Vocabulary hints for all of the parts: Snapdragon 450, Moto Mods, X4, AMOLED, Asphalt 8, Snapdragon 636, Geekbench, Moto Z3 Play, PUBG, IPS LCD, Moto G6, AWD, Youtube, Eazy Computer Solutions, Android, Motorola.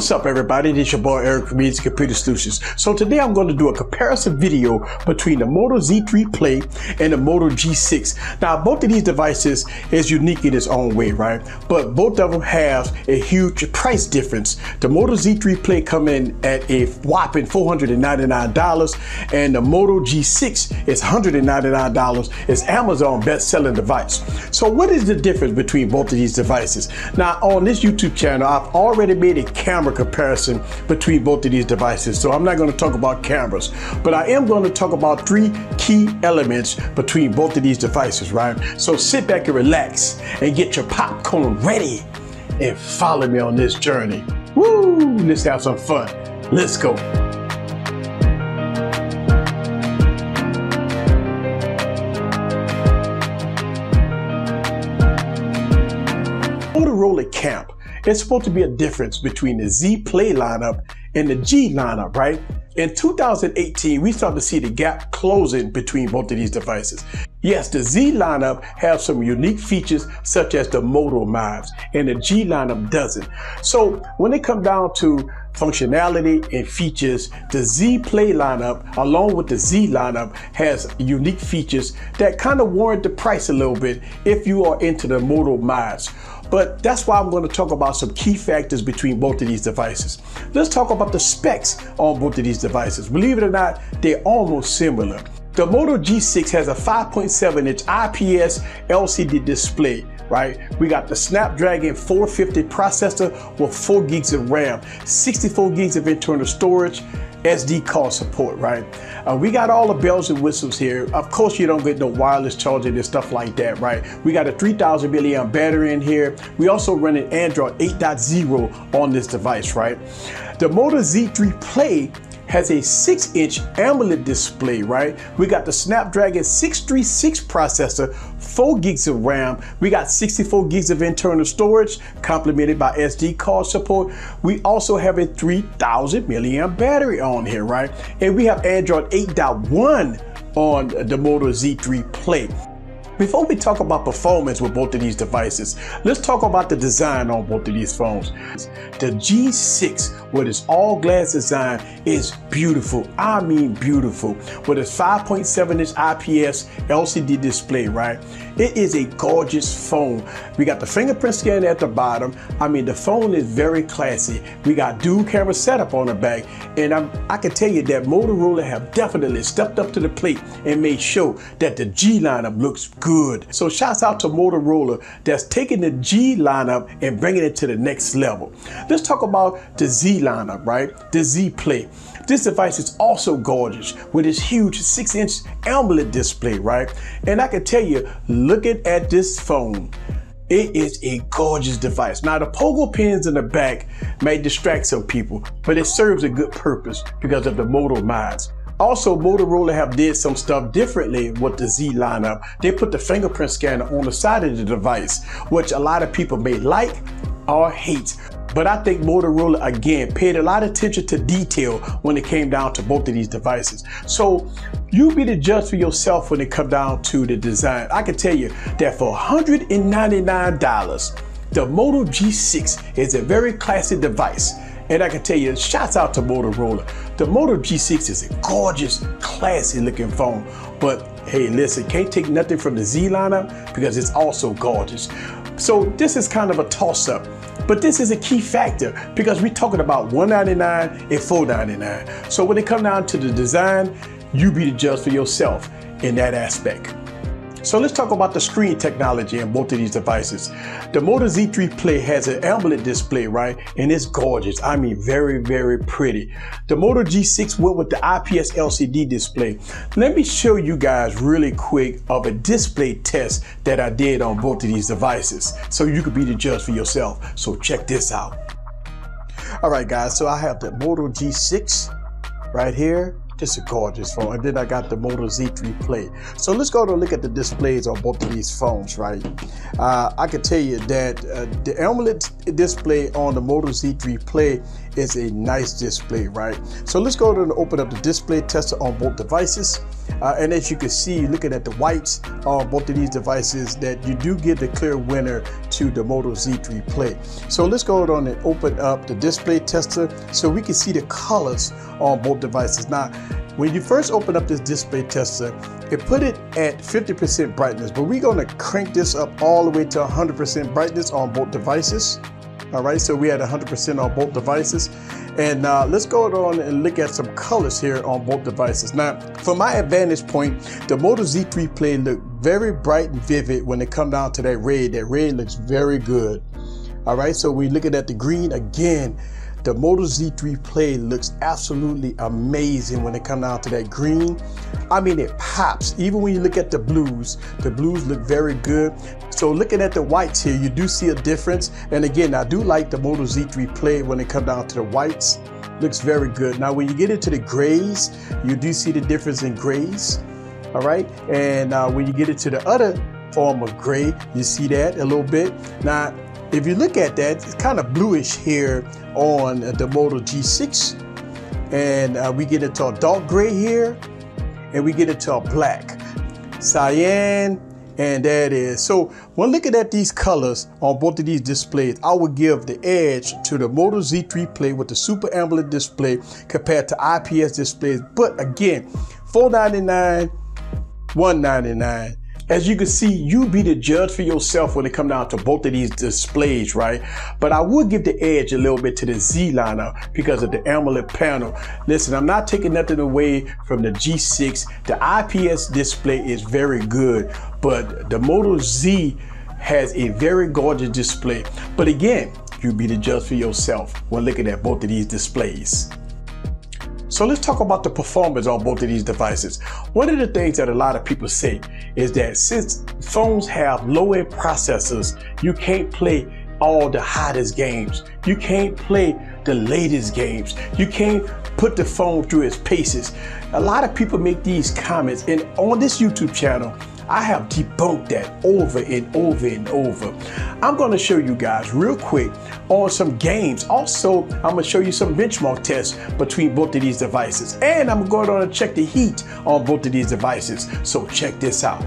What's up everybody, it's your boy Eric from Eazy Computer Solutions. So today I'm going to do a comparison video between the Moto Z3 Play and the Moto G6. Now both of these devices is unique in its own way, right? But both of them have a huge price difference. The Moto Z3 Play come in at a whopping $499 and the Moto G6 is $199. It's Amazon best-selling device. So what is the difference between both of these devices? Now on this YouTube channel, I've already made a camera comparison between both of these devices, so I'm not going to talk about cameras, but I am going to talk about three key elements between both of these devices, right? So sit back and relax and get your popcorn ready and follow me on this journey. Woo! Let's have some fun. Let's go. Motorola camp. It's supposed to be a difference between the Z Play lineup and the G lineup, right? In 2018, we started to see the gap closing between both of these devices. Yes, the Z lineup has some unique features such as the Moto Mods, and the G lineup doesn't. So when it comes down to functionality and features, the Z Play lineup along with the Z lineup has unique features that kind of warrant the price a little bit if you are into the Moto Mods. But that's why I'm going to talk about some key factors between both of these devices. Let's talk about the specs on both of these devices. Believe it or not, they're almost similar. The Moto G6 has a 5.7-inch IPS LCD display, right? We got the Snapdragon 450 processor with 4 gigs of RAM, 64 gigs of internal storage, SD card support, right? We got all the bells and whistles here. Of course, you don't get no wireless charging and stuff like that, right? We got a 3000 mAh battery in here. We also run an Android 8.0 on this device, right? The Moto Z3 Play has a 6-inch AMOLED display, right? We got the Snapdragon 636 processor, 4 gigs of RAM. We got 64 gigs of internal storage, complemented by SD card support. We also have a 3000 mAh battery on here, right? And we have Android 8.1 on the Moto Z3 Play. Before we talk about performance with both of these devices, let's talk about the design on both of these phones. The G6 with its all-glass design is beautiful. I mean beautiful. With its 5.7-inch IPS LCD display, right? It is a gorgeous phone. We got the fingerprint scanner at the bottom. I mean, the phone is very classy. We got dual camera setup on the back, and I can tell you that Motorola have definitely stepped up to the plate and made sure that the G lineup looks good. So shouts out to Motorola that's taking the G lineup and bringing it to the next level. Let's talk about the Z lineup, right? The Z Play. This device is also gorgeous with its huge 6-inch AMOLED display, right? And I can tell you, looking at this phone, it is a gorgeous device. Now the pogo pins in the back may distract some people, but it serves a good purpose because of the Moto Mods. Also, Motorola have did some stuff differently with the Z lineup. They put the fingerprint scanner on the side of the device, which a lot of people may like or hate. But I think Motorola, again, paid a lot of attention to detail when it came down to both of these devices. So you be the judge for yourself when it comes down to the design. I can tell you that for $199, the Moto G6 is a very classic device. And I can tell you, shouts out to Motorola. The Moto G6 is a gorgeous, classy looking phone. But hey, listen, can't take nothing from the Z lineup because it's also gorgeous. So this is kind of a toss up, but this is a key factor because we're talking about $199 and $499. So when it comes down to the design, you be the judge for yourself in that aspect. So let's talk about the screen technology in both of these devices. The Moto Z3 Play has an AMOLED display, right? And it's gorgeous. I mean, very, very pretty. The Moto G6 went with the IPS LCD display. Let me show you guys really quick of a display test that I did on both of these devices, so you could be the judge for yourself. So check this out. All right, guys, so I have the Moto G6 right here. It's a gorgeous phone. And then I got the Moto Z3 Play. So let's go to look at the displays on both of these phones, right? I can tell you that the AMOLED display on the Moto Z3 Play is a nice display, right? So let's go ahead and open up the display tester on both devices. And as you can see, looking at the whites on both of these devices, that you do get the clear winner to the Moto Z3 Play. So let's go ahead on and open up the display tester so we can see the colors on both devices. Now, when you first open up this display tester, it put it at 50% brightness, but we're gonna crank this up all the way to 100% brightness on both devices. All right, so we had 100% on both devices. And let's go on and look at some colors here on both devices. Now, from my advantage point, the Moto Z3 Play looked very bright and vivid when it comes down to that red. That red looks very good. All right, so we're looking at the green again. The Moto Z3 Play looks absolutely amazing when it comes down to that green. I mean, it pops. Even when you look at the blues look very good. So looking at the whites here, you do see a difference. And again, I do like the Moto Z3 Play when it comes down to the whites. Looks very good. Now, when you get into the grays, you do see the difference in grays. All right. And when you get into the other form of gray, you see that a little bit. Now, if you look at that, it's kind of bluish here on the Moto G6. And we get into a dark gray here, and we get into a black, cyan, and that is. So when looking at these colors on both of these displays, I would give the edge to the Moto Z3 Play with the Super AMOLED display compared to IPS displays. But again, $499, $199. As you can see, you be the judge for yourself when it comes down to both of these displays, right? But I would give the edge a little bit to the Z lineup because of the AMOLED panel. Listen, I'm not taking nothing away from the G6. The IPS display is very good, but the Moto Z has a very gorgeous display. But again, you be the judge for yourself when looking at both of these displays. So let's talk about the performance on both of these devices. One of the things that a lot of people say is that since phones have low-end processors, you can't play all the hottest games. You can't play the latest games. You can't put the phone through its paces. A lot of people make these comments, and on this YouTube channel, I have debunked that over and over and over. I'm gonna show you guys real quick on some games. Also, I'm gonna show you some benchmark tests between both of these devices. And I'm going on to check the heat on both of these devices. So check this out.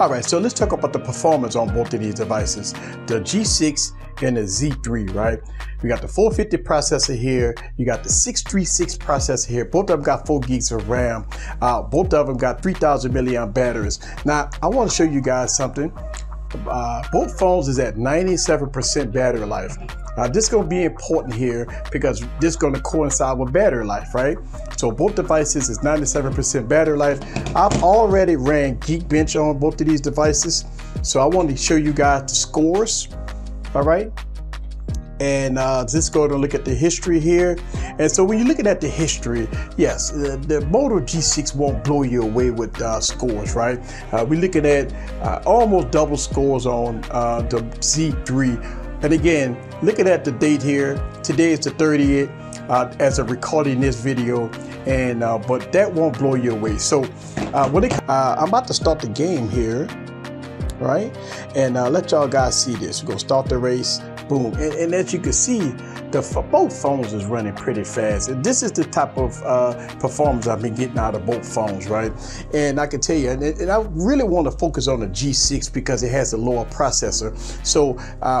All right, so let's talk about the performance on both of these devices. The G6 and the Z3, right? We got the 450 processor here. You got the 636 processor here. Both of them got 4 gigs of RAM. Both of them got 3,000 milliamp batteries. Now, I want to show you guys something. Both phones is at 97% battery life. Now, this is going to be important here because this is going to coincide with battery life, right? So both devices is 97% battery life. I've already ran Geekbench on both of these devices. So I wanted to show you guys the scores. All right, and let's go to look at the history here. And so when you're looking at the history, yes, the Moto G6 won't blow you away with scores, right? We're looking at almost double scores on the Z3. And again, looking at the date here, today is the 30th as of recording this video, and but that won't blow you away. So I'm about to start the game here. Right, and let y'all guys see this. We're gonna start the race, boom, and as you can see, both phones is running pretty fast, and this is the type of performance I've been getting out of both phones, right? And I can tell you, and I really want to focus on the G6 because it has a lower processor. So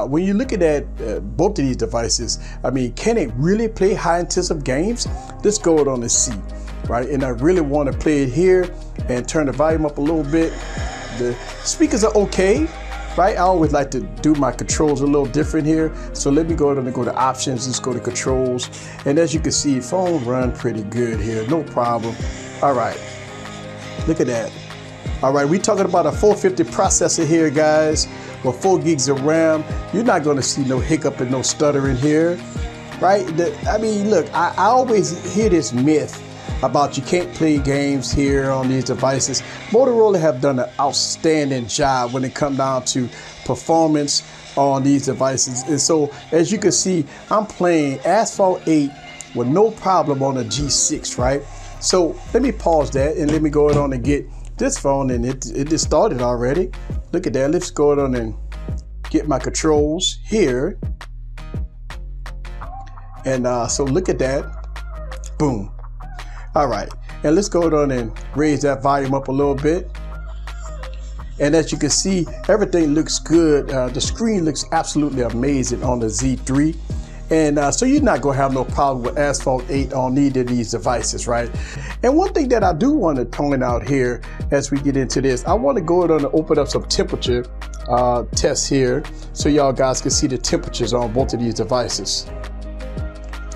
when you're looking at both of these devices, I mean, can it really play high intensity games? Let's go on and see, right? And I really want to play it here and turn the volume up a little bit. The speakers are okay, right? I always like to do my controls a little different here. So let me go ahead and go to options, let's go to controls. And as you can see, phone run pretty good here, no problem. All right, look at that. All right, we're talking about a 450 processor here, guys, with 4 gigs of RAM. You're not gonna see no hiccup and no stuttering here, right? I mean, look, I always hear this myth about you can't play games here on these devices. Motorola have done an outstanding job when it comes down to performance on these devices. And so, as you can see, I'm playing Asphalt 8 with no problem on a G6, right? So let me pause that and let me go on and get this phone, and it just started already. Look at that, let's go on and get my controls here. And so look at that. Boom. All right. And let's go on and raise that volume up a little bit. And as you can see, everything looks good. The screen looks absolutely amazing on the Z3. And so you're not going to have no problem with Asphalt 8 on either of these devices, right? And one thing that I do want to point out here as we get into this, I want to go ahead and open up some temperature tests here so y'all guys can see the temperatures on both of these devices.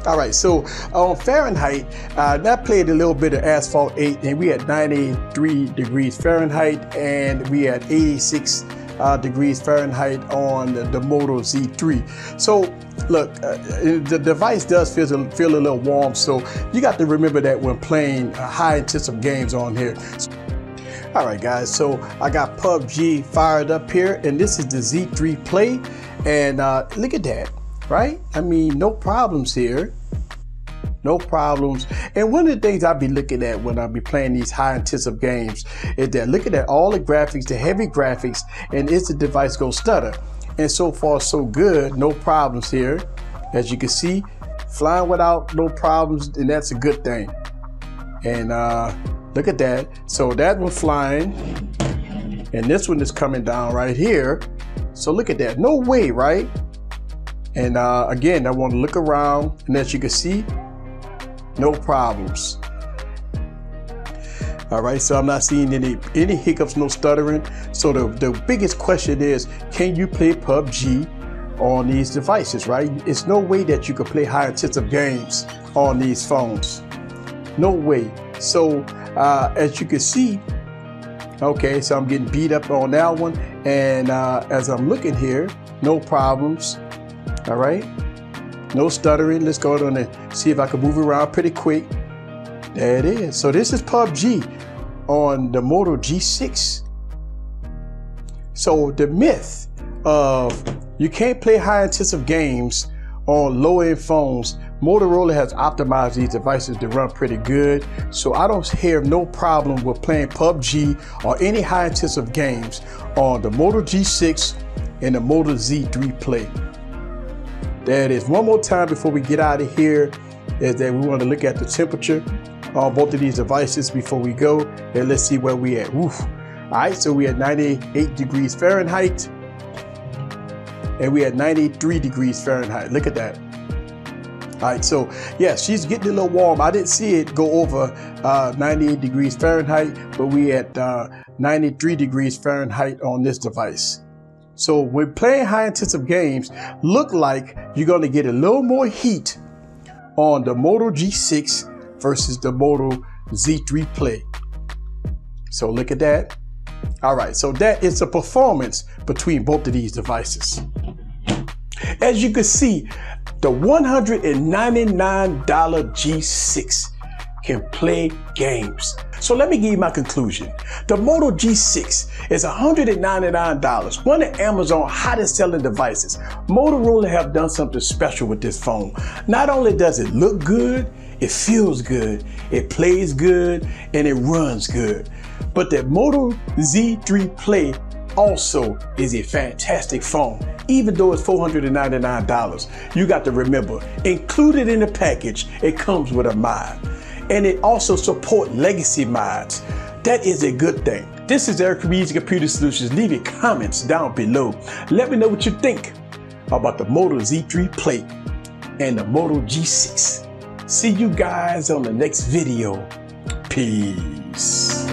All right, so on Fahrenheit, that played a little bit of Asphalt 8, and we had 93 degrees Fahrenheit, and we had 86 degrees Fahrenheit on the Moto Z3. So look, the device does feel a little warm, so you got to remember that when playing high intensive games on here. All right guys, so I got PUBG fired up here, and this is the Z3 Play, and look at that, right? I mean, no problems here. No problems. And one of the things I'll be looking at when I'll be playing these high intensive games is that looking at all the graphics, the heavy graphics, and is the device gonna stutter? And so far, so good. No problems here. As you can see, flying without no problems, and that's a good thing. And look at that. So that one's flying, and this one is coming down right here. So look at that. No way, right? And again, I want to look around, and as you can see, no problems. All right, so I'm not seeing any hiccups, no stuttering. So the biggest question is, can you play PUBG on these devices, right? It's no way that you can play high intensive games on these phones. No way. So as you can see, okay, so I'm getting beat up on that one. And as I'm looking here, no problems. All right, no stuttering. Let's go on and see if I can move around pretty quick. There it is. So this is PUBG on the Moto G6. So the myth of you can't play high intensive games on low-end phones, Motorola has optimized these devices to run pretty good. So I don't have no problem with playing PUBG or any high intensive games on the Moto G6 and the Moto Z3 Play. There it is. One more time before we get out of here is that we want to look at the temperature on both of these devices before we go, and let's see where we at. Woof. All right, so we had 98 degrees Fahrenheit, and we had 93 degrees Fahrenheit. Look at that. All right, so yeah, she's getting a little warm. I didn't see it go over 98 degrees Fahrenheit, but we at 93 degrees Fahrenheit on this device. So when playing high intensive games, look like you're gonna get a little more heat on the Moto G6 versus the Moto Z3 Play. So look at that. All right, so that is the performance between both of these devices. As you can see, the $199 G6 can play games. So let me give you my conclusion. The Moto G6 is $199, one of Amazon's hottest selling devices. Motorola have done something special with this phone. Not only does it look good, it feels good, it plays good, and it runs good. But the Moto Z3 Play also is a fantastic phone. Even though it's $499, you got to remember, included in the package, it comes with a mod. And it also supports legacy mods. That is a good thing. This is Eric from Eazy Computer Solutions. Leave your comments down below. Let me know what you think about the Moto Z3 Play and the Moto G6. See you guys on the next video. Peace.